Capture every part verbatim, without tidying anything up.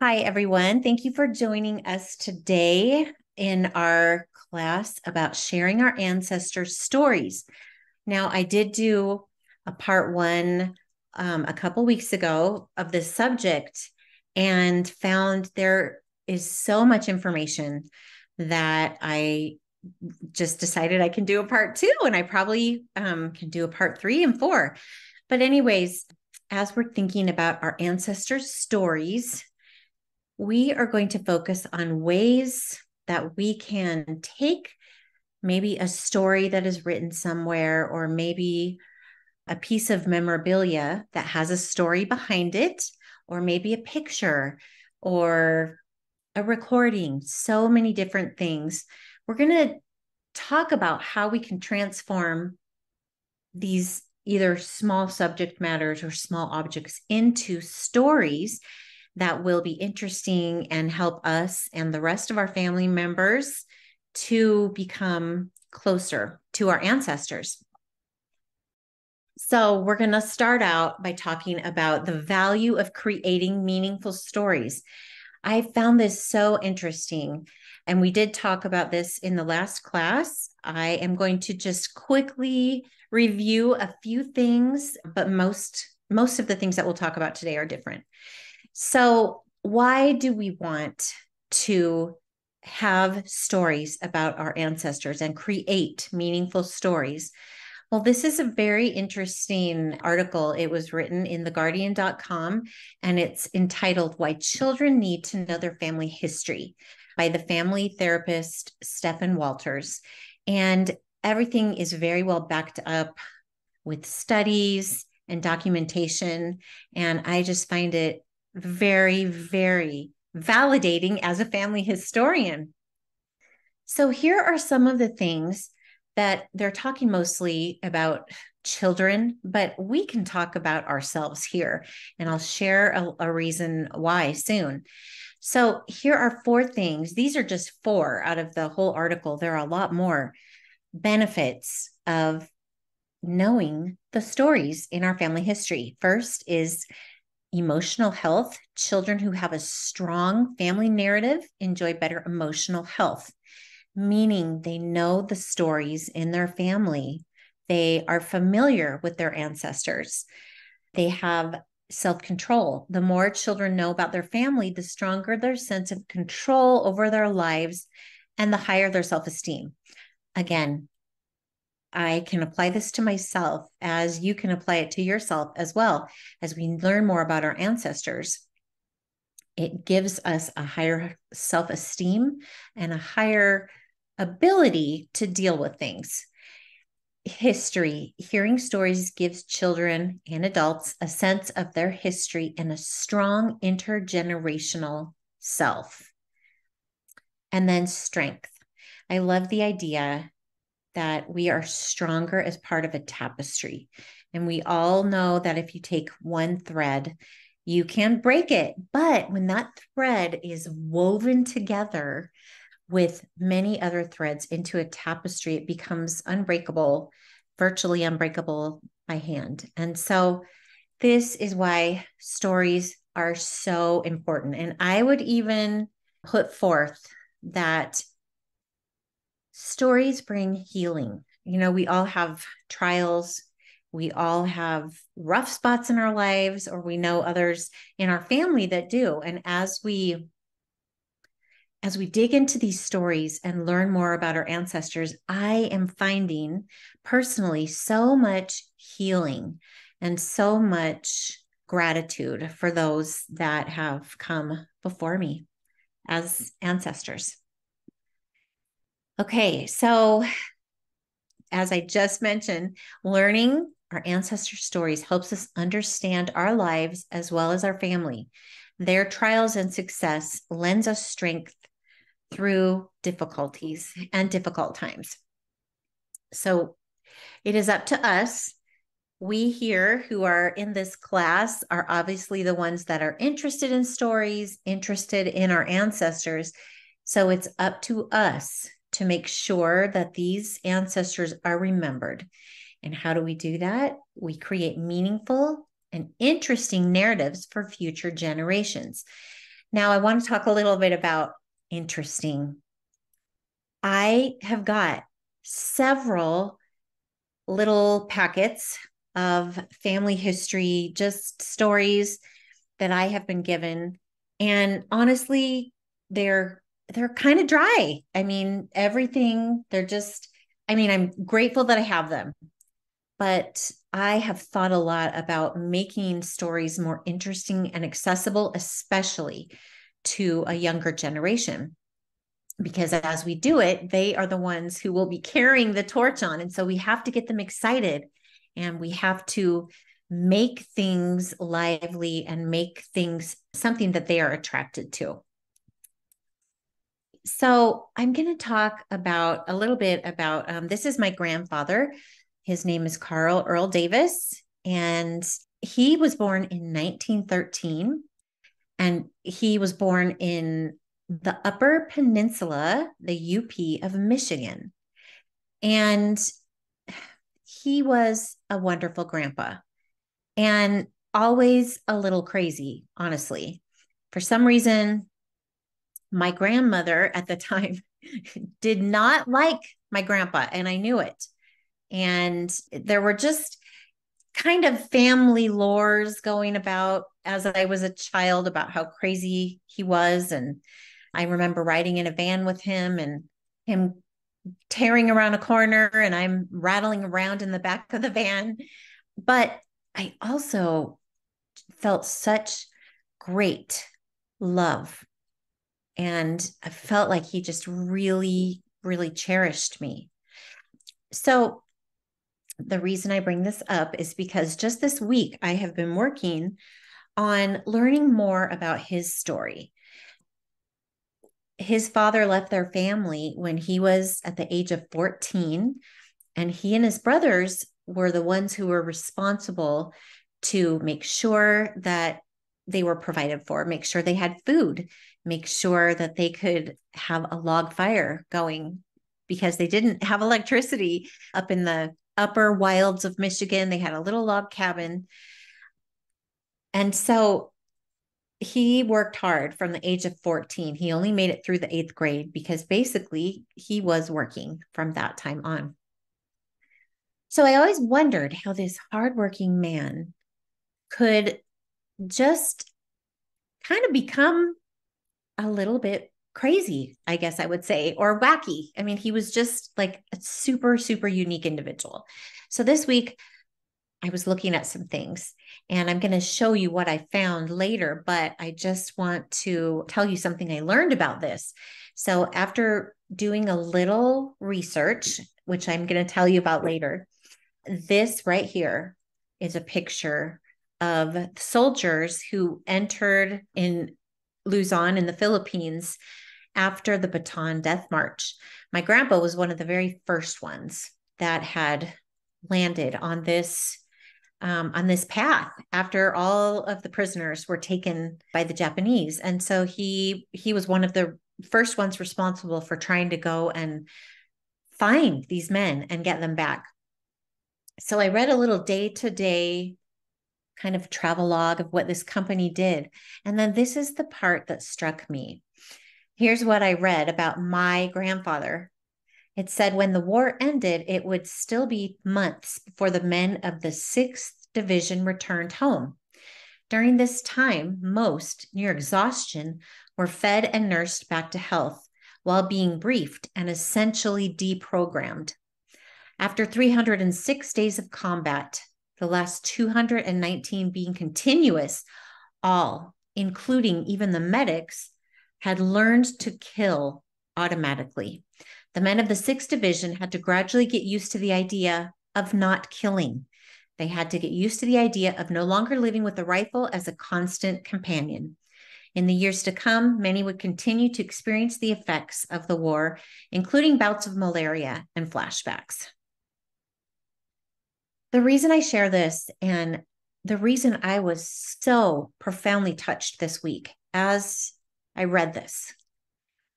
Hi, everyone. Thank you for joining us today in our class about sharing our ancestors' stories. Now, I did do a part one um, a couple weeks ago of this subject and found there is so much information that I just decided I can do a part two, and I probably um, can do a part three and four. But anyways, as we're thinking about our ancestors' stories, we are going to focus on ways that we can take maybe a story that is written somewhere, or maybe a piece of memorabilia that has a story behind it, or maybe a picture or a recording, so many different things. We're going to talk about how we can transform these either small subject matters or small objects into stories that will be interesting and help us and the rest of our family members to become closer to our ancestors. So we're going to start out by talking about the value of creating meaningful stories. I found this so interesting, and we did talk about this in the last class. I am going to just quickly review a few things, but most, most of the things that we'll talk about today are different. So why do we want to have stories about our ancestors and create meaningful stories? Well, this is a very interesting article. It was written in the guardian dot com, and it's entitled "Why Children Need to Know Their Family History" by the family therapist Stephen Walters. And everything is very well backed up with studies and documentation. And I just find it very, very validating as a family historian. So here are some of the things that they're talking mostly about children, but we can talk about ourselves here, and I'll share a, a reason why soon. So here are four things. These are just four out of the whole article. There are a lot more benefits of knowing the stories in our family history. First is emotional health. Children who have a strong family narrative enjoy better emotional health, meaning they know the stories in their family. They are familiar with their ancestors. They have self-control. The more children know about their family, the stronger their sense of control over their lives and the higher their self-esteem. Again, I can apply this to myself, as you can apply it to yourself as well. As we learn more about our ancestors, it gives us a higher self-esteem and a higher ability to deal with things. History. Hearing stories gives children and adults a sense of their history and a strong intergenerational self. And then strength. I love the idea that we are stronger as part of a tapestry. And we all know that if you take one thread, you can break it. But when that thread is woven together with many other threads into a tapestry, it becomes unbreakable, virtually unbreakable by hand. And so this is why stories are so important. And I would even put forth that stories bring healing. You know, we all have trials. We all have rough spots in our lives, or we know others in our family that do. And as we, as we dig into these stories and learn more about our ancestors, I am finding personally so much healing and so much gratitude for those that have come before me as ancestors. Okay, so as I just mentioned, learning our ancestor stories helps us understand our lives as well as our family. Their trials and success lends us strength through difficulties and difficult times. So it is up to us. We here who are in this class are obviously the ones that are interested in stories, interested in our ancestors. So it's up to us to make sure that these ancestors are remembered. And how do we do that? We create meaningful and interesting narratives for future generations. Now I want to talk a little bit about interesting. I have got several little packets of family history, just stories that I have been given. And honestly, they're, they're kind of dry. I mean, everything, they're just, I mean, I'm grateful that I have them, but I have thought a lot about making stories more interesting and accessible, especially to a younger generation, because as we do it, they are the ones who will be carrying the torch on. And so we have to get them excited, and we have to make things lively and make things something that they are attracted to. So I'm going to talk about a little bit about, um, this is my grandfather. His name is Carl Earl Davis, and he was born in nineteen thirteen, and he was born in the Upper Peninsula, the U P of Michigan. And he was a wonderful grandpa and always a little crazy, honestly. For some reason, my grandmother at the time did not like my grandpa, and I knew it. And there were just kind of family lores going about as I was a child about how crazy he was. And I remember riding in a van with him and him tearing around a corner, and I'm rattling around in the back of the van. But I also felt such great love. And I felt like he just really, really cherished me. So the reason I bring this up is because just this week, I have been working on learning more about his story. His father left their family when he was at the age of fourteen, and he and his brothers were the ones who were responsible to make sure that they were provided for, make sure they had food, make sure that they could have a log fire going, because they didn't have electricity up in the upper wilds of Michigan. They had a little log cabin. And so he worked hard from the age of fourteen. He only made it through the eighth grade because basically he was working from that time on. So I always wondered how this hardworking man could just kind of become a little bit crazy, I guess I would say, or wacky. I mean, he was just like a super, super unique individual. So this week I was looking at some things, and I'm going to show you what I found later, but I just want to tell you something I learned about this. So after doing a little research, which I'm going to tell you about later, this right here is a picture of soldiers who entered in Luzon in the Philippines after the Bataan Death March. My grandpa was one of the very first ones that had landed on this um, on this path after all of the prisoners were taken by the Japanese, and so he he was one of the first ones responsible for trying to go and find these men and get them back. So I read a little day-to-day kind of travelogue of what this company did. And then this is the part that struck me. Here's what I read about my grandfather. It said when the war ended, it would still be months before the men of the sixth Division returned home. During this time, most, near exhaustion, were fed and nursed back to health while being briefed and essentially deprogrammed. After three hundred six days of combat, the last two hundred nineteen being continuous, all, including even the medics, had learned to kill automatically. The men of the sixth Division had to gradually get used to the idea of not killing. They had to get used to the idea of no longer living with a rifle as a constant companion. In the years to come, many would continue to experience the effects of the war, including bouts of malaria and flashbacks. The reason I share this, and the reason I was so profoundly touched this week as I read this,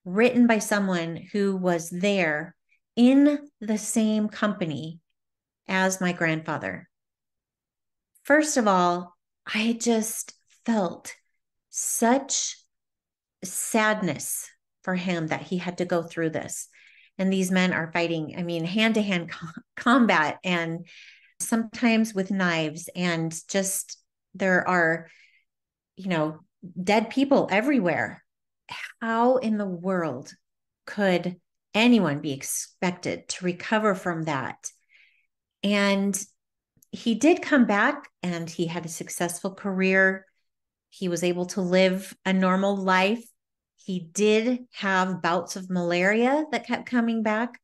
written by someone who was there in the same company as my grandfather. First of all, I just felt such sadness for him that he had to go through this. And these men are fighting, I mean, hand-to-hand co- combat, and sometimes with knives, and just there are, you know, dead people everywhere. How in the world could anyone be expected to recover from that? And he did come back, and he had a successful career. He was able to live a normal life. He did have bouts of malaria that kept coming back,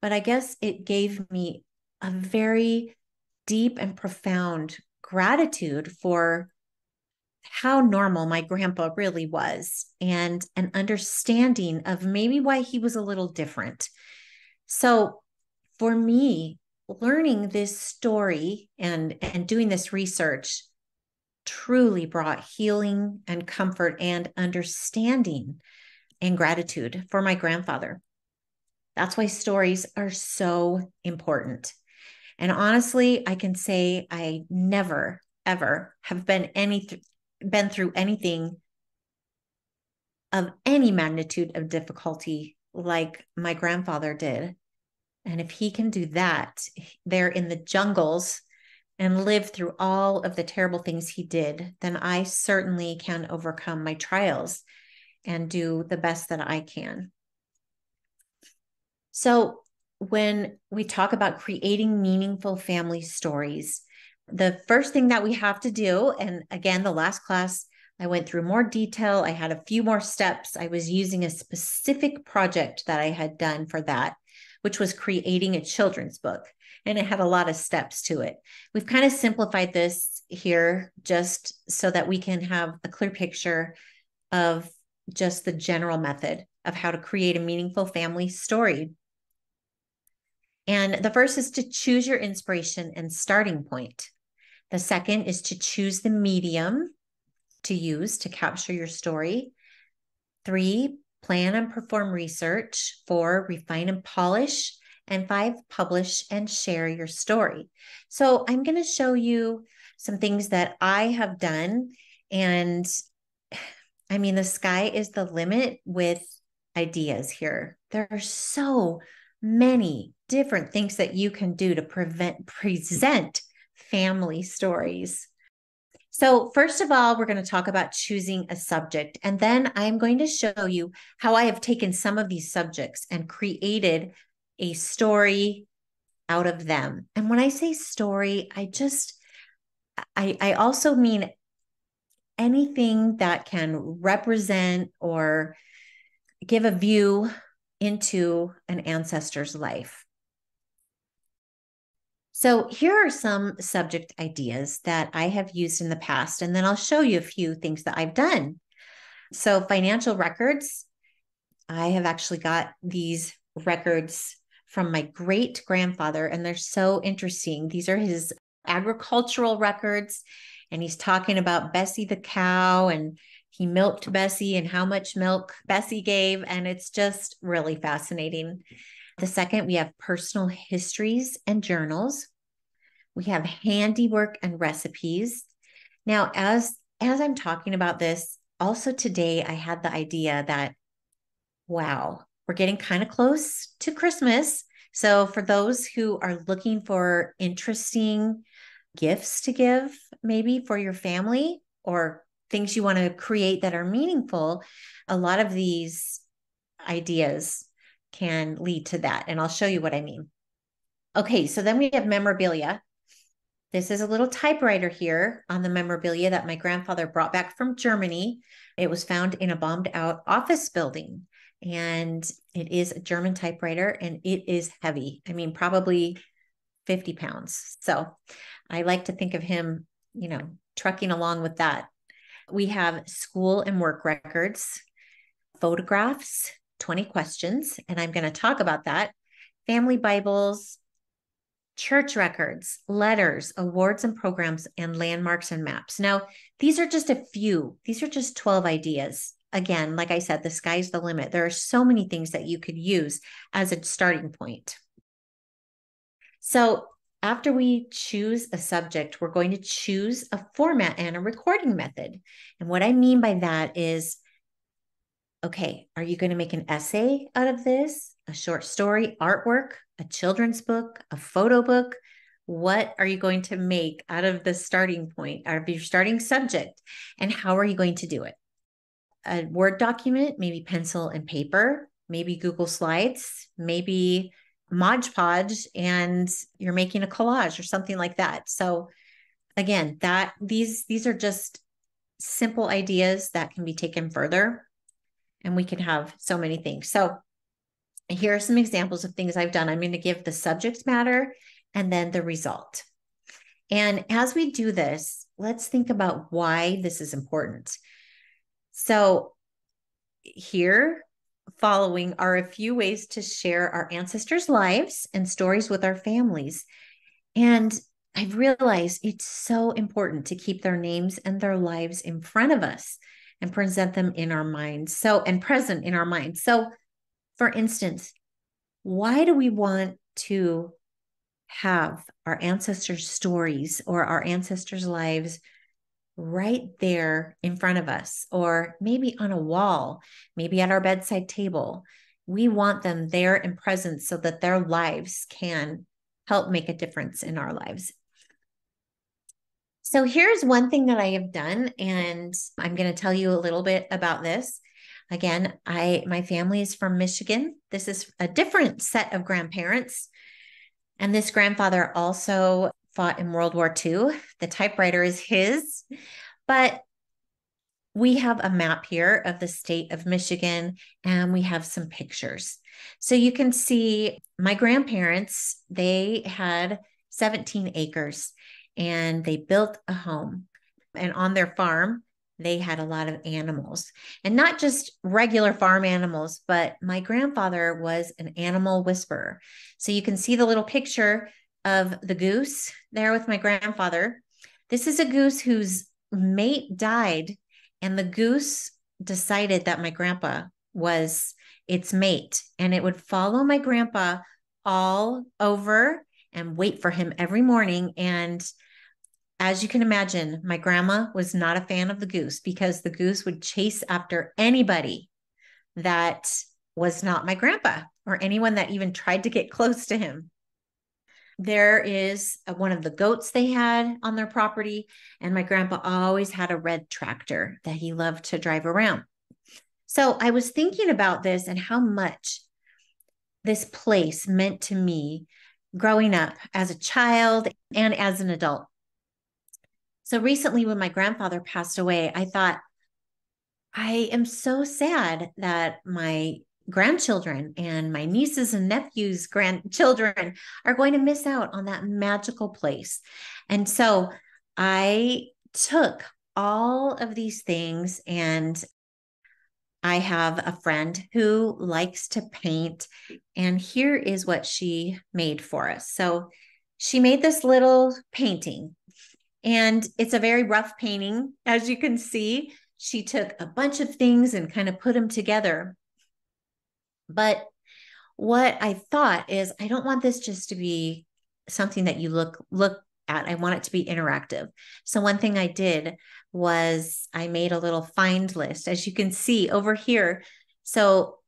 but I guess it gave me a very deep and profound gratitude for how normal my grandpa really was, and an understanding of maybe why he was a little different. So for me, learning this story and, and doing this research truly brought healing and comfort and understanding and gratitude for my grandfather. That's why stories are so important. And honestly, I can say I never, ever have been any th- been through anything of any magnitude of difficulty like my grandfather did. And if he can do that there in the jungles and live through all of the terrible things he did, then I certainly can overcome my trials and do the best that I can. So when we talk about creating meaningful family stories, the first thing that we have to do, and again, the last class, I went through more detail. I had a few more steps. I was using a specific project that I had done for that, which was creating a children's book. And it had a lot of steps to it. We've kind of simplified this here just so that we can have a clear picture of just the general method of how to create a meaningful family story. And the first is to choose your inspiration and starting point. The second is to choose the medium to use to capture your story. Three, plan and perform research. Four, refine and polish. And five, publish and share your story. So I'm going to show you some things that I have done. And I mean, the sky is the limit with ideas here. There are so many different things that you can do to prevent, present family stories. So first of all, we're going to talk about choosing a subject. And then I'm going to show you how I have taken some of these subjects and created a story out of them. And when I say story, I just, I, I also mean anything that can represent or give a view into an ancestor's life. So here are some subject ideas that I have used in the past, and then I'll show you a few things that I've done. So financial records, I have actually got these records from my great grandfather, and they're so interesting. These are his agricultural records, and he's talking about Bessie the cow, and he milked Bessie and how much milk Bessie gave, and it's just really fascinating. The second, we have personal histories and journals. We have handiwork and recipes. Now, as as I'm talking about this, also today I had the idea that, wow, we're getting kind of close to Christmas. So for those who are looking for interesting gifts to give, maybe for your family, or things you want to create that are meaningful, a lot of these ideas can lead to that. And I'll show you what I mean. Okay, so then we have memorabilia. This is a little typewriter here on the memorabilia that my grandfather brought back from Germany. It was found in a bombed out office building. And it is a German typewriter, and it is heavy. I mean, probably fifty pounds. So I like to think of him, you know, trucking along with that. We have school and work records, photographs, twenty questions, and I'm going to talk about that. Family Bibles, church records, letters, awards and programs, and landmarks and maps. Now, these are just a few. These are just twelve ideas. Again, like I said, the sky's the limit. There are so many things that you could use as a starting point. So after we choose a subject, we're going to choose a format and a recording method. And what I mean by that is okay, are you going to make an essay out of this, a short story, artwork, a children's book, a photo book? What are you going to make out of the starting point, out of your starting subject? And how are you going to do it? A Word document, maybe pencil and paper, maybe Google Slides, maybe Mod Podge, and you're making a collage or something like that. So again, that these these are just simple ideas that can be taken further, and we can have so many things. So here are some examples of things I've done. I'm going to give the subject matter and then the result. And as we do this, let's think about why this is important. So here following are a few ways to share our ancestors' lives and stories with our families. And I've realized it's so important to keep their names and their lives in front of us and present them in our minds. So, and present in our minds. So for instance, why do we want to have our ancestors' stories or our ancestors' lives right there in front of us, or maybe on a wall, maybe at our bedside table? We want them there and present so that their lives can help make a difference in our lives. So here's one thing that I have done, and I'm going to tell you a little bit about this. Again, I my family is from Michigan. This is a different set of grandparents. And this grandfather also fought in World War Two. The typewriter is his, but we have a map here of the state of Michigan, and we have some pictures. So you can see my grandparents, they had seventeen acres, and they built a home. And on their farm, they had a lot of animals, and not just regular farm animals, but my grandfather was an animal whisperer. So you can see the little picture of the goose there with my grandfather. This is a goose whose mate died, and the goose decided that my grandpa was its mate, and it would follow my grandpa all over and wait for him every morning. And as you can imagine, my grandma was not a fan of the goose, because the goose would chase after anybody that was not my grandpa, or anyone that even tried to get close to him. There is a, one of the goats they had on their property, and my grandpa always had a red tractor that he loved to drive around. So I was thinking about this and how much this place meant to me growing up as a child and as an adult. So recently when my grandfather passed away, I thought, I am so sad that my grandchildren and my nieces and nephews' grandchildren are going to miss out on that magical place. And so I took all of these things, and I have a friend who likes to paint, and here is what she made for us. So she made this little painting. And it's a very rough painting. As you can see, she took a bunch of things and kind of put them together. But what I thought is, I don't want this just to be something that you look, look at. I want it to be interactive. So one thing I did was I made a little find list, as you can see over here. So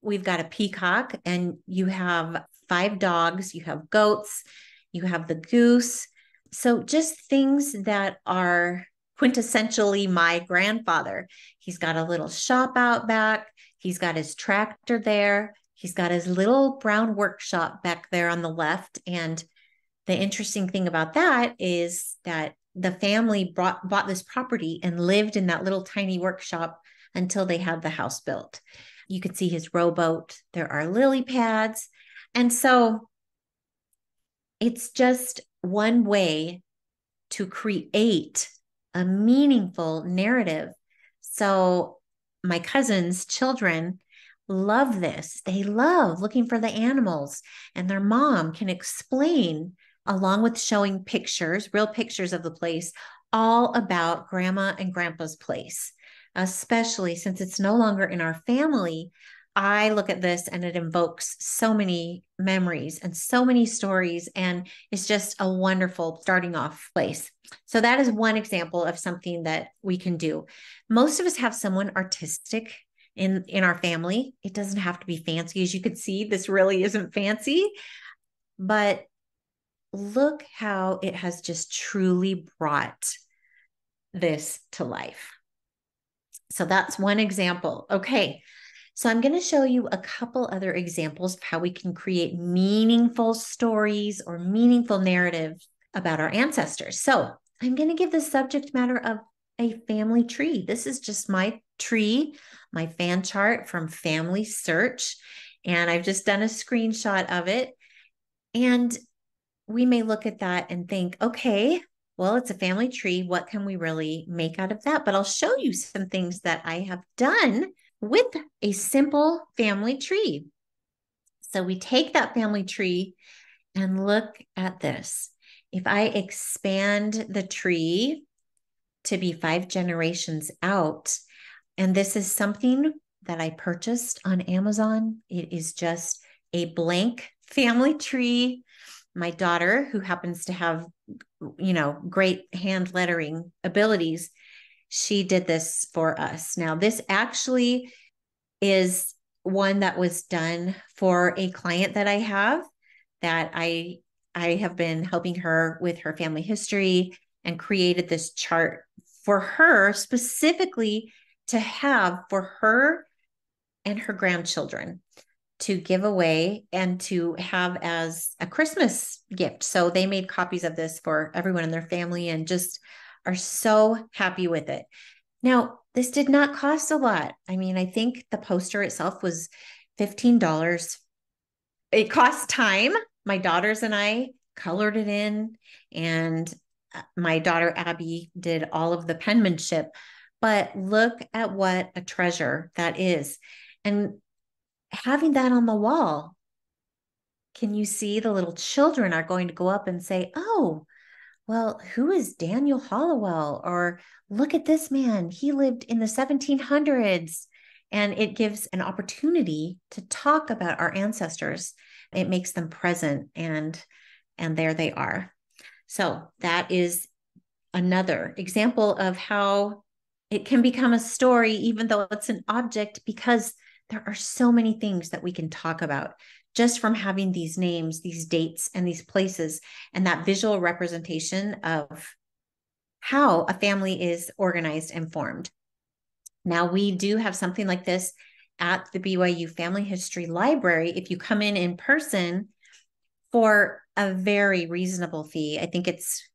we've got a peacock, and you have five dogs, you have goats, you have the goose. So just things that are quintessentially my grandfather. He's got a little shop out back. He's got his tractor there. He's got his little brown workshop back there on the left. And the interesting thing about that is that the family brought, bought this property and lived in that little tiny workshop until they had the house built. You could see his rowboat. There are lily pads. And so it's just one way to create a meaningful narrative. So my cousin's children love this. They love looking for the animals, and their mom can explain, along with showing pictures, real pictures of the place, all about grandma and grandpa's place, especially since it's no longer in our family. I look at this and it invokes so many memories and so many stories, and it's just a wonderful starting off place. So that is one example of something that we can do. Most of us have someone artistic in, in our family. It doesn't have to be fancy. As you can see, this really isn't fancy, but look how it has just truly brought this to life. So that's one example. Okay. So I'm going to show you a couple other examples of how we can create meaningful stories or meaningful narrative about our ancestors. So I'm going to give the subject matter of a family tree. This is just my tree, my fan chart from Family Search. And I've just done a screenshot of it. And we may look at that and think, okay, well, it's a family tree. What can we really make out of that? But I'll show you some things that I have done with a simple family tree. So we take that family tree and look at this. If I expand the tree to be five generations out, and this is something that I purchased on Amazon, it is just a blank family tree. My daughter, who happens to have, you know, great hand lettering abilities, she did this for us. Now, this actually is one that was done for a client that I have, that I I have been helping her with her family history, and created this chart for her specifically to have for her and her grandchildren to give away and to have as a Christmas gift. So they made copies of this for everyone in their family and just are so happy with it. Now, this did not cost a lot. I mean, I think the poster itself was fifteen dollars. It cost time. My daughters and I colored it in, and my daughter, Abby, did all of the penmanship, but look at what a treasure that is. And having that on the wall, can you see the little children are going to go up and say, oh, well, who is Daniel Hollowell? Or look at this man. He lived in the seventeen hundreds. And it gives an opportunity to talk about our ancestors. It makes them present, and, and there they are. So that is another example of how it can become a story, even though it's an object, because there are so many things that we can talk about just from having these names, these dates, and these places, and that visual representation of how a family is organized and formed. Now, we do have something like this at the B Y U Family History Library. If you come in in person for a very reasonable fee, I think it's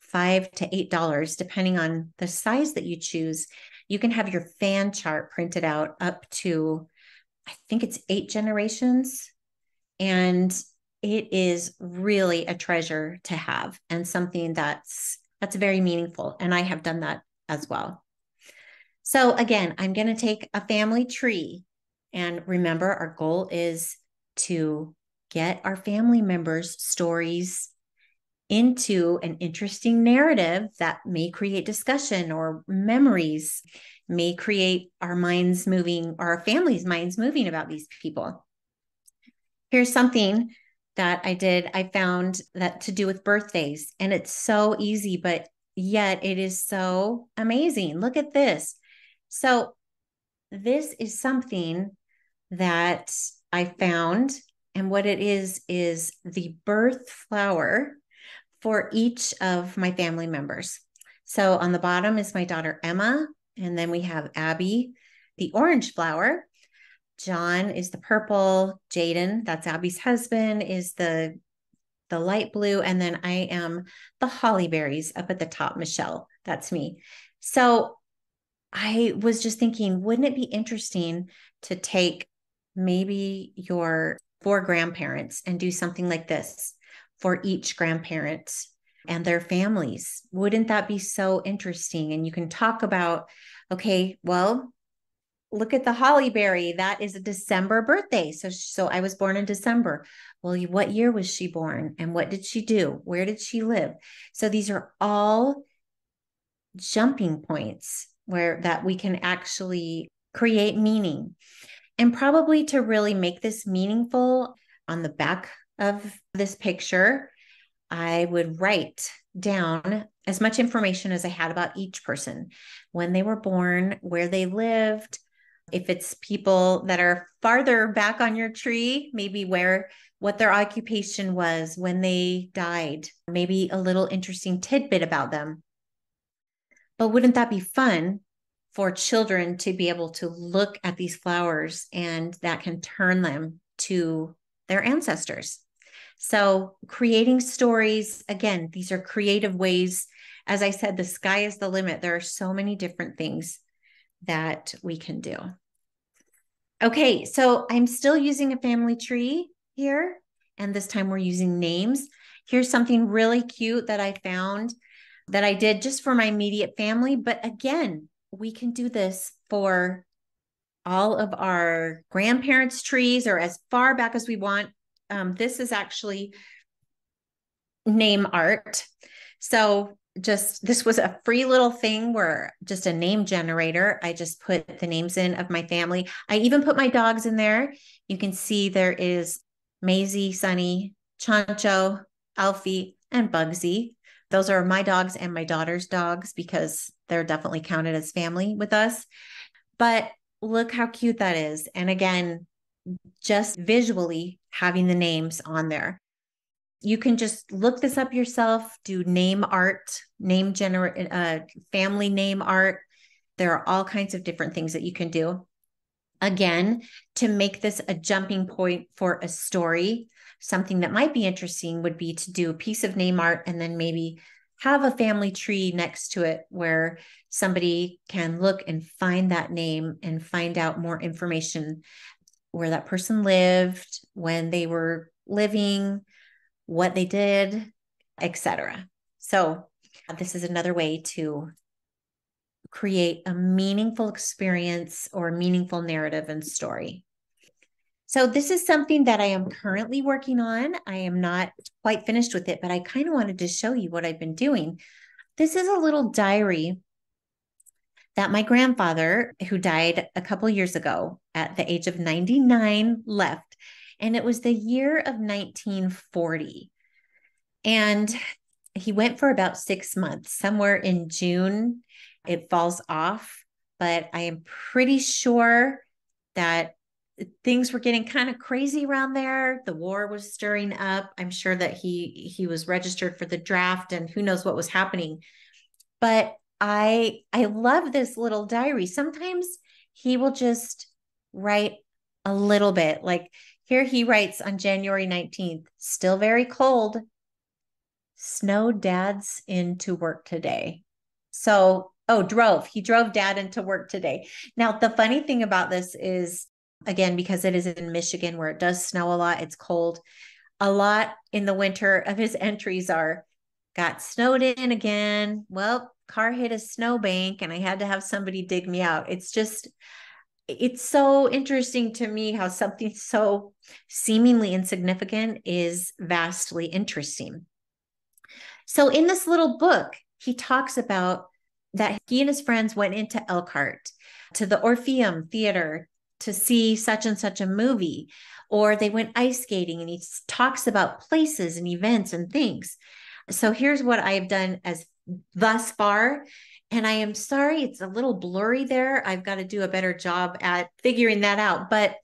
five to eight dollars, depending on the size that you choose, you can have your fan chart printed out up to, I think it's eight generations. And it is really a treasure to have, and something that's, that's very meaningful. And I have done that as well. So again, I'm going to take a family tree, and remember, our goal is to get our family members' stories into an interesting narrative that may create discussion or memories, may create our minds moving, our families' minds moving about these people. Here's something that I did. I found that to do with birthdays, and it's so easy, but yet it is so amazing. Look at this. So this is something that I found, and what it is, is the birth flower for each of my family members. So on the bottom is my daughter, Emma, and then we have Abby, the orange flower. John is the purple. Jaden, that's Abby's husband, is the, the light blue. And then I am the holly berries up at the top, Michelle, that's me. So I was just thinking, wouldn't it be interesting to take maybe your four grandparents and do something like this for each grandparent and their families? Wouldn't that be so interesting? And you can talk about, okay, well, look at the holly berry. That is a December birthday. So, so I was born in December. Well, what year was she born? And what did she do? Where did she live? So these are all jumping points where that we can actually create meaning. And probably to really make this meaningful, on the back of this picture, I would write down as much information as I had about each person, when they were born, where they lived, If it's people that are farther back on your tree, maybe where, what their occupation was when they died, maybe a little interesting tidbit about them. But wouldn't that be fun for children to be able to look at these flowers, and that can turn them to their ancestors? So creating stories, again, these are creative ways. As I said, the sky is the limit. There are so many different things that we can do. Okay, so I'm still using a family tree here, and this time we're using names. Here's something really cute that I found that I did just for my immediate family. But again, we can do this for all of our grandparents' trees or as far back as we want. Um, this is actually name art. So just, this was a free little thing where just a name generator. I just put the names in of my family. I even put my dogs in there. You can see there is Maisie, Sunny, Chancho, Alfie, and Bugsy. Those are my dogs and my daughter's dogs, because they're definitely counted as family with us. But look how cute that is. And again, just visually having the names on there. You can just look this up yourself, do name art, name gener- uh, family name art. There are all kinds of different things that you can do. Again, to make this a jumping point for a story, something that might be interesting would be to do a piece of name art and then maybe have a family tree next to it where somebody can look and find that name and find out more information, where that person lived, when they were living, what they did, et cetera. So this is another way to create a meaningful experience or meaningful narrative and story. So this is something that I am currently working on. I am not quite finished with it, but I kind of wanted to show you what I've been doing. This is a little diary that my grandfather, who died a couple years ago at the age of ninety-nine, left. And it was the year of nineteen forty. And he went for about six months, somewhere in June. It falls off, but I am pretty sure that things were getting kind of crazy around there. The war was stirring up. I'm sure that he, he was registered for the draft and who knows what was happening. But I, I love this little diary. Sometimes he will just write a little bit. Like here he writes on January nineteenth, still very cold. Snowed dad's into work today. So, oh, drove. He drove dad into work today. Now, the funny thing about this is, again, because it is in Michigan where it does snow a lot, it's cold. A lot in the winter of his entries are, got snowed in again. Well, car hit a snowbank and I had to have somebody dig me out. It's just, it's so interesting to me how something so seemingly insignificant is vastly interesting. So in this little book, he talks about that he and his friends went into Elkhart, to the Orpheum Theater, to see such and such a movie, or they went ice skating, and he talks about places and events and things. So here's what I've done as thus far. And I am sorry, it's a little blurry there. I've got to do a better job at figuring that out. But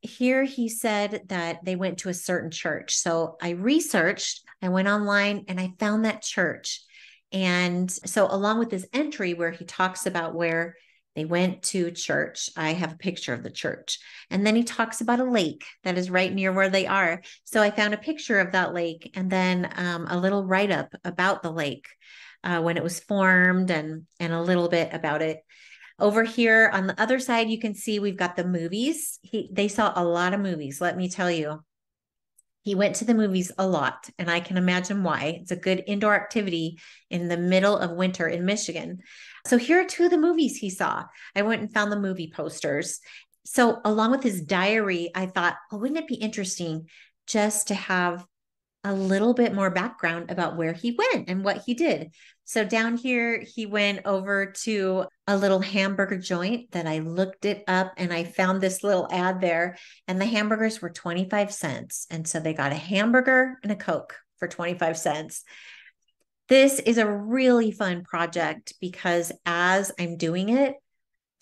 here he said that they went to a certain church. So I researched, I went online and I found that church. And so along with this entry where he talks about where they went to church, I have a picture of the church. And then he talks about a lake that is right near where they are. So I found a picture of that lake and then um, a little write-up about the lake. Uh, when it was formed and, and a little bit about it. Over here on the other side, you can see we've got the movies. He, they saw a lot of movies, let me tell you. He went to the movies a lot, and I can imagine why. It's a good indoor activity in the middle of winter in Michigan. So here are two of the movies he saw. I went and found the movie posters. So along with his diary, I thought, well, wouldn't it be interesting just to have a little bit more background about where he went and what he did. So down here, he went over to a little hamburger joint that I looked it up and I found this little ad there, and the hamburgers were twenty-five cents. And so they got a hamburger and a Coke for twenty-five cents. This is a really fun project because as I'm doing it,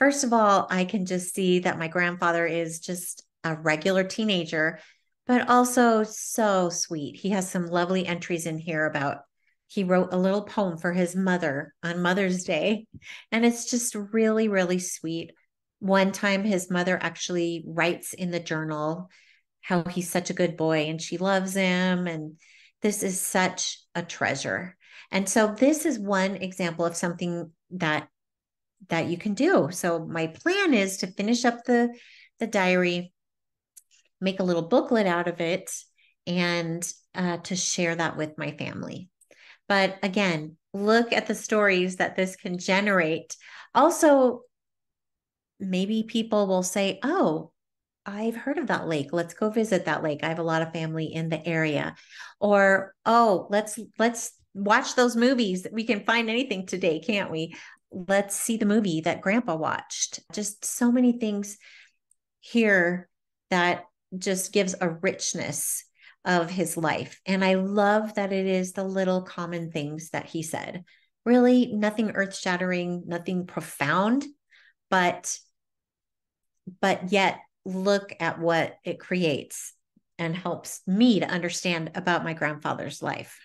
First of all, I can just see that my grandfather is just a regular teenager, but also so sweet. He has some lovely entries in here about, he wrote a little poem for his mother on Mother's Day. And it's just really, really sweet. One time his mother actually writes in the journal how he's such a good boy and she loves him. And this is such a treasure. And so this is one example of something that that you can do. So my plan is to finish up the, the diary, make a little booklet out of it, and uh, to share that with my family. But again, look at the stories that this can generate. Also, maybe people will say, oh, I've heard of that lake. Let's go visit that lake. I have a lot of family in the area. Or, oh, let's, let's watch those movies. We can find anything today, can't we? Let's see the movie that Grandpa watched. Just so many things here that just gives a richness of his life. And I love that it is the little common things that he said. Really nothing earth-shattering, nothing profound, but, but yet, look at what it creates and helps me to understand about my grandfather's life.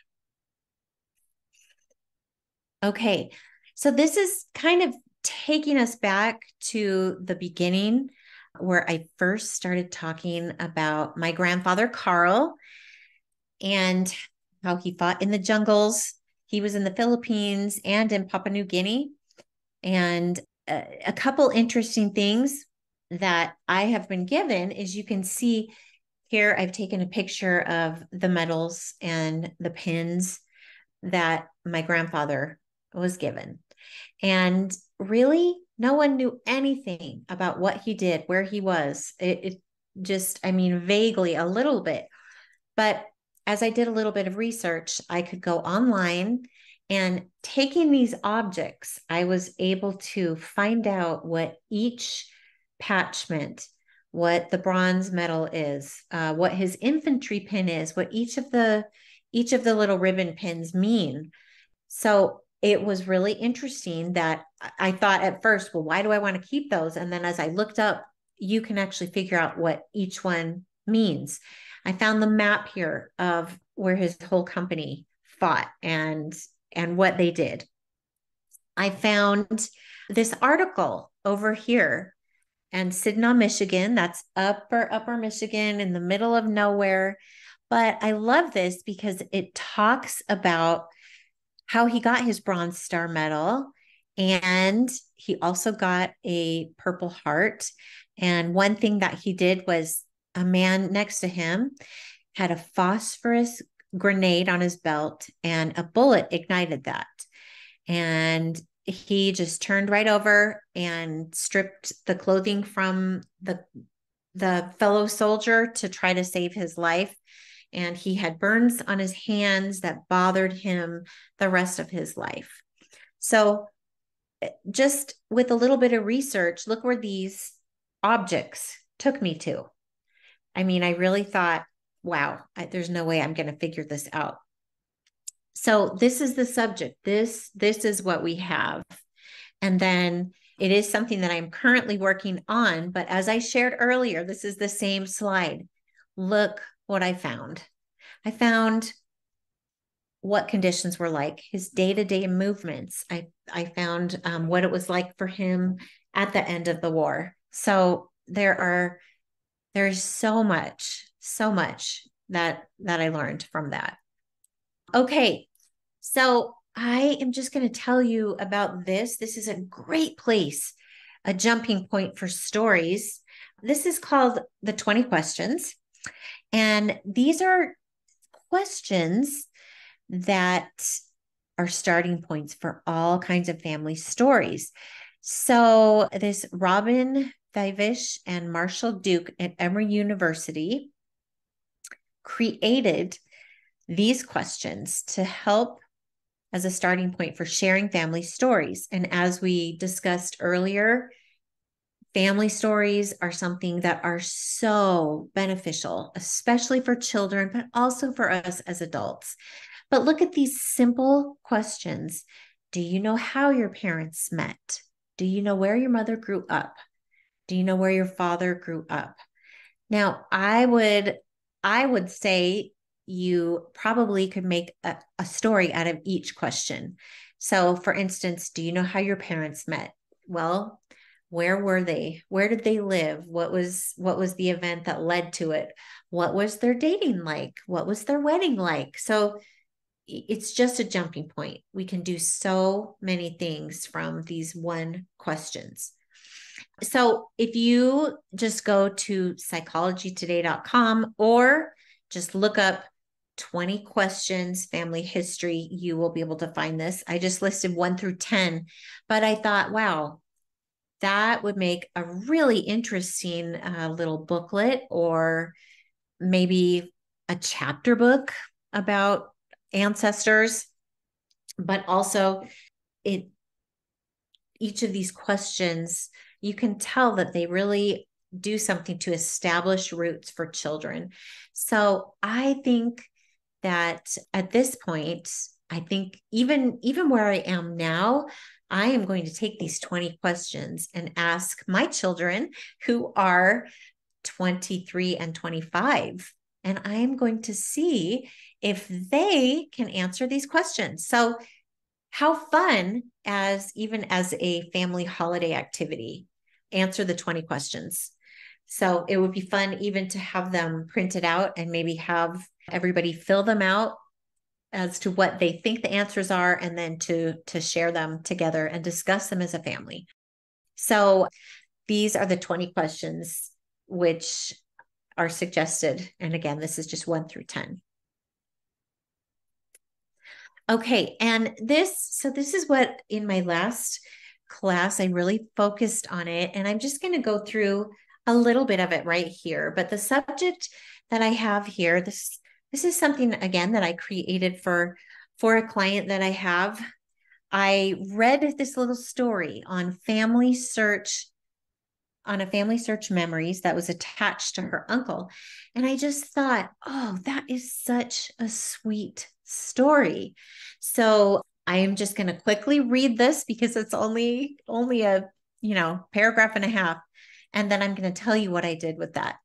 Okay, so this is kind of taking us back to the beginning where I first started talking about my grandfather, Carl, and how he fought in the jungles. He was in the Philippines and in Papua New Guinea. And a, a couple interesting things that I have been given is you can see here, I've taken a picture of the medals and the pins that my grandfather was given. And really, no one knew anything about what he did, where he was. It, it just, I mean, vaguely a little bit. But as I did a little bit of research, I could go online and taking these objects, I was able to find out what each patchment, what the bronze medal is, uh, what his infantry pin is, what each of the each of the little ribbon pins mean. So it was really interesting that I thought at first, well, why do I want to keep those? And then as I looked up, you can actually figure out what each one means. I found the map here of where his whole company fought and and what they did. I found this article over here. And Saginaw, Michigan, that's upper, upper Michigan in the middle of nowhere. But I love this because it talks about how he got his Bronze Star medal. And he also got a Purple Heart. And one thing that he did was a man next to him had a phosphorus grenade on his belt and a bullet ignited that. And he just turned right over and stripped the clothing from the, the fellow soldier to try to save his life. And he had burns on his hands that bothered him the rest of his life. So just with a little bit of research, look where these objects took me to. I mean, I really thought, wow, I, there's no way I'm going to figure this out. So this is the subject. This, this is what we have. And then it is something that I'm currently working on. But as I shared earlier, this is the same slide. Look what I found. I found what conditions were like, his day-to-day movements. I, I found um, what it was like for him at the end of the war. So there are, there's so much, so much that, that I learned from that. Okay, so I am just going to tell you about this. This is a great place, a jumping point for stories. This is called the twenty questions. And these are questions that are starting points for all kinds of family stories. So this Robyn Fivush and Marshall Duke at Emory University created these questions to help as a starting point for sharing family stories. And as we discussed earlier, family stories are something that are so beneficial, especially for children, but also for us as adults. But look at these simple questions. Do you know how your parents met? Do you know where your mother grew up? Do you know where your father grew up? Now, I would, I would say you probably could make a, a story out of each question. So for instance, do you know how your parents met? Well, where were they? Where did they live? What was, what was the event that led to it? What was their dating like? What was their wedding like? So it's just a jumping point. We can do so many things from these one questions. So if you just go to psychology today dot com or just look up twenty questions, family history, you will be able to find this. I just listed one through ten, but I thought, wow, that would make a really interesting uh, little booklet, or maybe a chapter book about ancestors. But also, it each of these questions, you can tell that they really do something to establish roots for children. So I think that at this point, I think even, even where I am now, I am going to take these twenty questions and ask my children, who are twenty-three and twenty-five, and I am going to see if they can answer these questions. So how fun, as even as a family holiday activity, answer the twenty questions. So it would be fun even to have them printed out and maybe have everybody fill them out as to what they think the answers are, and then to, to share them together and discuss them as a family. So these are the twenty questions which are suggested. And again, this is just one through ten. Okay. And this, so this is what in my last class, I really focused on it. And I'm just going to go through a little bit of it right here. But the subject that I have here, this This is something, again, that I created for, for a client that I have. I read this little story on Family Search, on a Family Search Memories that was attached to her uncle. And I just thought, oh, that is such a sweet story. So I am just going to quickly read this because it's only, only a, you know, paragraph and a half. And then I'm going to tell you what I did with that.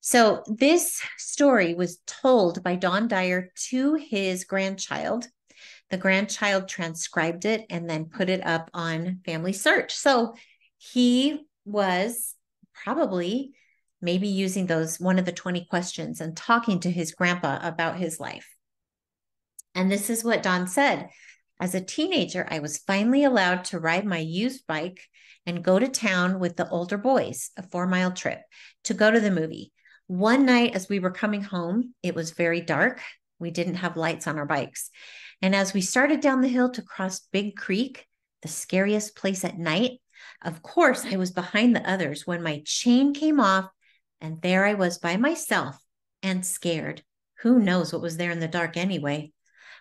So this story was told by Don Dyer to his grandchild. The grandchild transcribed it and then put it up on Family Search. So he was probably maybe using those, one of the twenty questions, and talking to his grandpa about his life. And this is what Don said. As a teenager, I was finally allowed to ride my used bike and go to town with the older boys, a four mile trip to go to the movie. One night as we were coming home, it was very dark. We didn't have lights on our bikes. And as we started down the hill to cross Big Creek, the scariest place at night, of course, I was behind the others when my chain came off, and there I was by myself and scared. Who knows what was there in the dark anyway?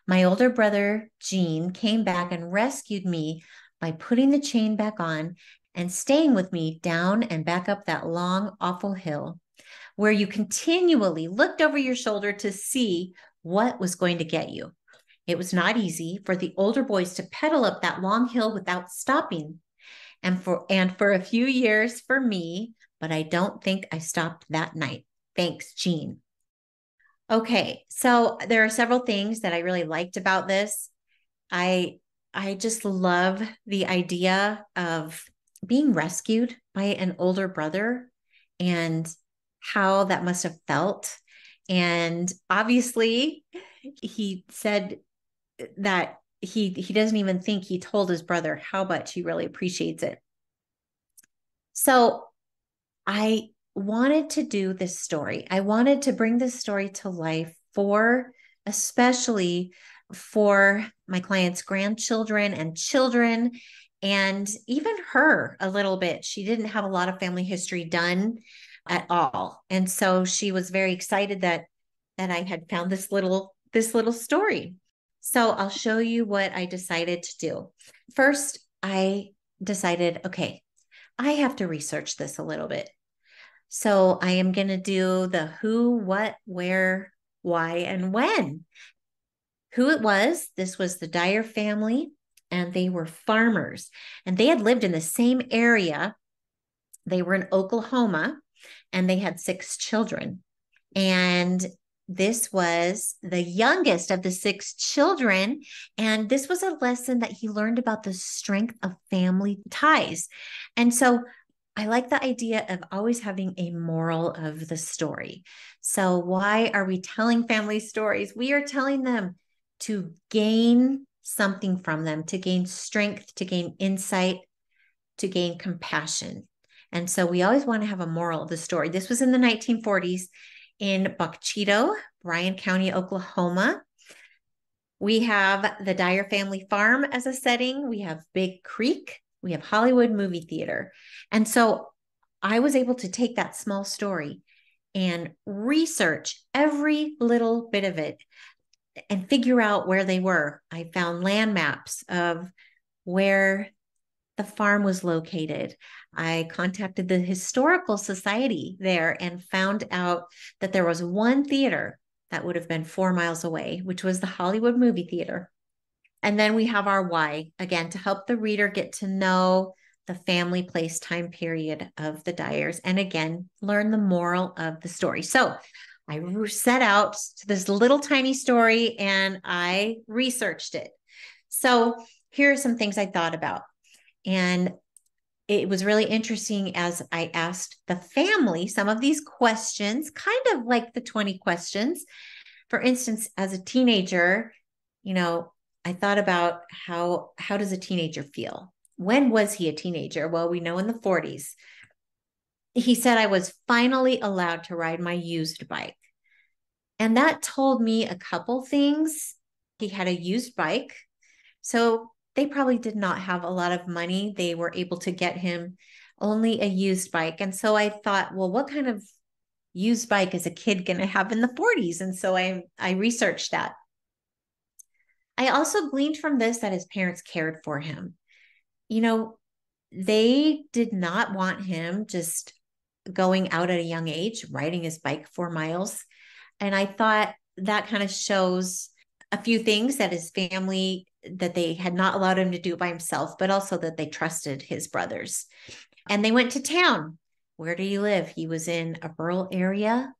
My older brother, Gene, came back and rescued me by putting the chain back on and staying with me down and back up that long, awful hill, where you continually looked over your shoulder to see what was going to get you. It was not easy for the older boys to pedal up that long hill without stopping. And for, and for a few years for me, but I don't think I stopped that night. Thanks, Gene. Okay, so there are several things that I really liked about this. I, I just love the idea of being rescued by an older brother and how that must have felt. And obviously he said that he, he doesn't even think he told his brother how much he really appreciates it. So I wanted to do this story. I wanted to bring this story to life for, especially for my clients' grandchildren and children, and even her a little bit. She didn't have a lot of family history done at all. And so she was very excited that, that I had found this little, this little story. So I'll show you what I decided to do. First, I decided, okay, I have to research this a little bit. So I am going to do the who, what, where, why, and when. Who it was. This was the Dyer family. and they were farmers, and they had lived in the same area. They were in Oklahoma, and they had six children. And this was the youngest of the six children. And this was a lesson that he learned about the strength of family ties. And so I like the idea of always having a moral of the story. So why are we telling family stories? We are telling them to gain something from them, to gain strength, to gain insight, to gain compassion. And so we always want to have a moral of the story. This was in the nineteen forties in Bokchito, Bryan County, Oklahoma. We have the Dyer family farm as a setting. We have Big Creek. We have Hollywood movie theater. And so I was able to take that small story and research every little bit of it and figure out where they were. I found land maps of where the farm was located. I contacted the historical society there and found out that there was one theater that would have been four miles away, which was the Hollywood movie theater. And then we have our why, again, to help the reader get to know the family, place, time period of the Dyers, and again, learn the moral of the story. So I set out to this little tiny story and I researched it. So here are some things I thought about. And it was really interesting as I asked the family some of these questions, kind of like the twenty questions. For instance, as a teenager, you know, I thought about how, how does a teenager feel? When was he a teenager? Well, we know in the forties. He said, I was finally allowed to ride my used bike. And that told me a couple things. He had a used bike. So they probably did not have a lot of money. They were able to get him only a used bike. And so I thought, well, what kind of used bike is a kid going to have in the forties? And so I, I researched that. I also gleaned from this that his parents cared for him. You know, they did not want him just going out at a young age, riding his bike four miles. And I thought that kind of shows a few things, that his family, that they had not allowed him to do by himself, but also that they trusted his brothers. And they went to town. Where did he live? He was in a rural area.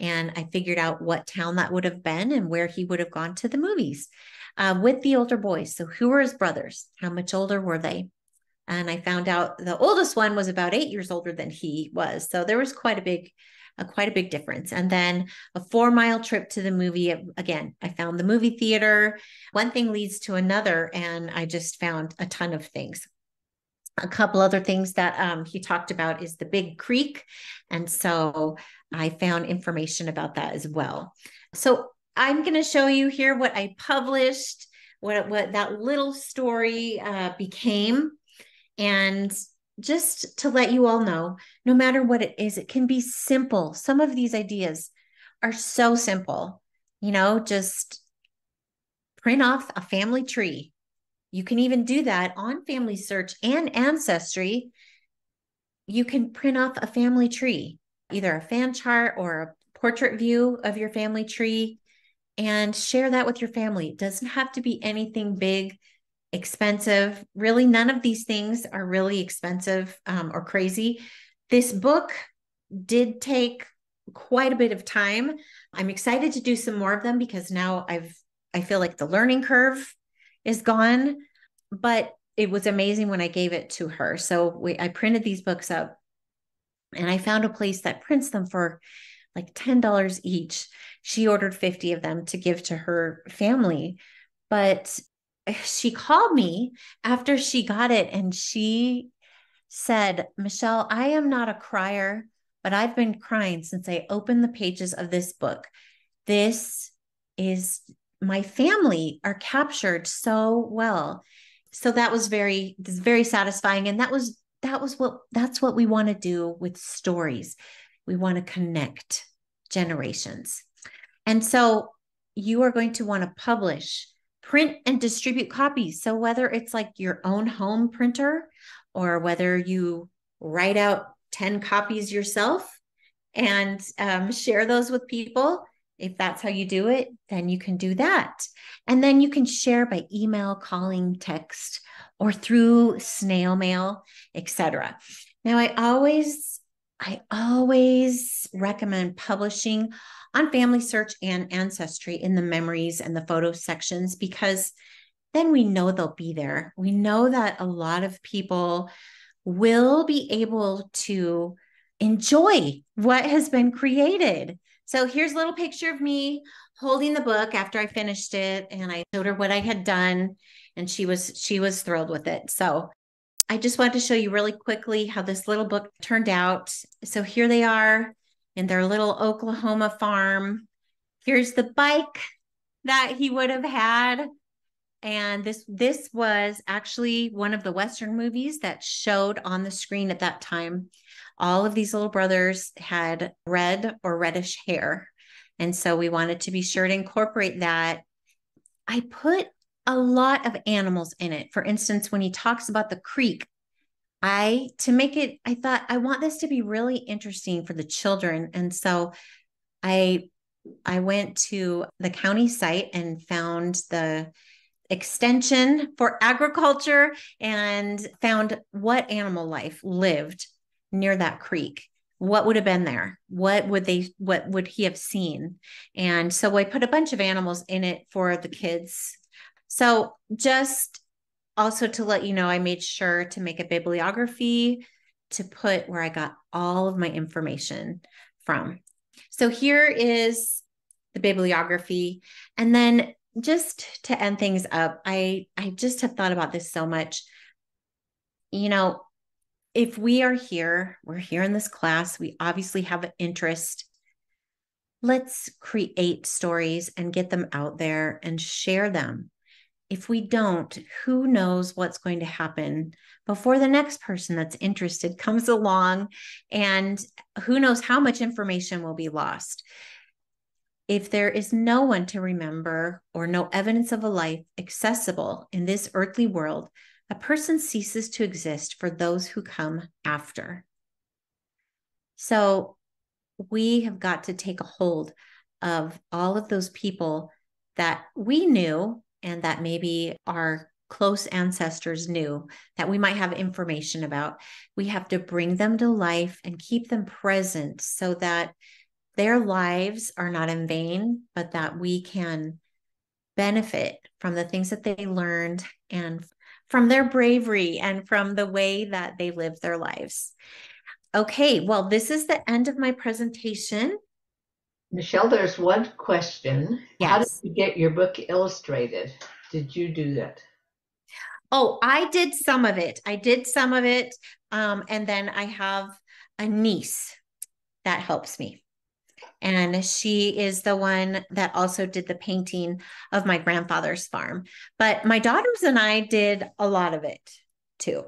And I figured out what town that would have been and where he would have gone to the movies uh, with the older boys. So who were his brothers? How much older were they? And I found out the oldest one was about eight years older than he was. So there was quite a big, a, quite a big difference. And then a four mile trip to the movie. Again, I found the movie theater. One thing leads to another. And I just found a ton of things. A couple other things that um, he talked about is the Big Creek. And so I found information about that as well. So I'm going to show you here what I published, what, what that little story uh, became. And just to let you all know, no matter what it is, it can be simple. Some of these ideas are so simple, you know, just print off a family tree. You can even do that on Family Search and Ancestry. You can print off a family tree, either a fan chart or a portrait view of your family tree, and share that with your family. It doesn't have to be anything big, expensive. Really, none of these things are really expensive um, or crazy. This book did take quite a bit of time. I'm excited to do some more of them because now I've I feel like the learning curve is gone, but it was amazing when I gave it to her. So we, I printed these books up and I found a place that prints them for like ten dollars each. She ordered fifty of them to give to her family, but she called me after she got it. And she said, Michelle, I am not a crier, but I've been crying since I opened the pages of this book. This is my family are captured so well. So that was very, very satisfying. And that was, that was what, that's what we want to do with stories. We want to connect generations. And so you are going to want to publish, print and distribute copies. So whether it's like your own home printer or whether you write out ten copies yourself and um, share those with people, If that's how you do it, then you can do that. And then you can share by email, calling, text, or through snail mail, et cetera. Now, I always, I always recommend publishing on Family Search and Ancestry in the memories and the photo sections, because then we know they'll be there. We know that a lot of people will be able to enjoy what has been created. So here's a little picture of me holding the book after I finished it, and I showed her what I had done, and she was she was thrilled with it. So I just wanted to show you really quickly how this little book turned out. So here they are in their little Oklahoma farm. Here's the bike that he would have had. And this this was actually one of the Western movies that showed on the screen at that time. All of these little brothers had red or reddish hair. And so we wanted to be sure to incorporate that. I put a lot of animals in it. For instance, when he talks about the creek, I, to make it, I thought, I want this to be really interesting for the children. And so I, I went to the county site and found the extension for agriculture and found what animal life lived near that creek. What would have been there? What would they, what would he have seen? And so I put a bunch of animals in it for the kids. So just also to let you know, I made sure to make a bibliography to put where I got all of my information from. So here is the bibliography. And then just to end things up, I, I just have thought about this so much. You know, if we are here, we're here in this class, we obviously have an interest. Let's create stories and get them out there and share them. If we don't, who knows what's going to happen before the next person that's interested comes along, and who knows how much information will be lost. If there is no one to remember or no evidence of a life accessible in this earthly world, a person ceases to exist for those who come after. So we have got to take a hold of all of those people that we knew and that maybe our close ancestors knew that we might have information about. We have to bring them to life and keep them present so that their lives are not in vain, but that we can benefit from the things that they learned and from their bravery and from the way that they lived their lives. Okay, well, this is the end of my presentation. Michelle, there's one question. Yes. How did you get your book illustrated? Did you do that? Oh, I did some of it. I did some of it. Um, and then I have a niece that helps me. And she is the one that also did the painting of my grandfather's farm. But my daughters and I did a lot of it too.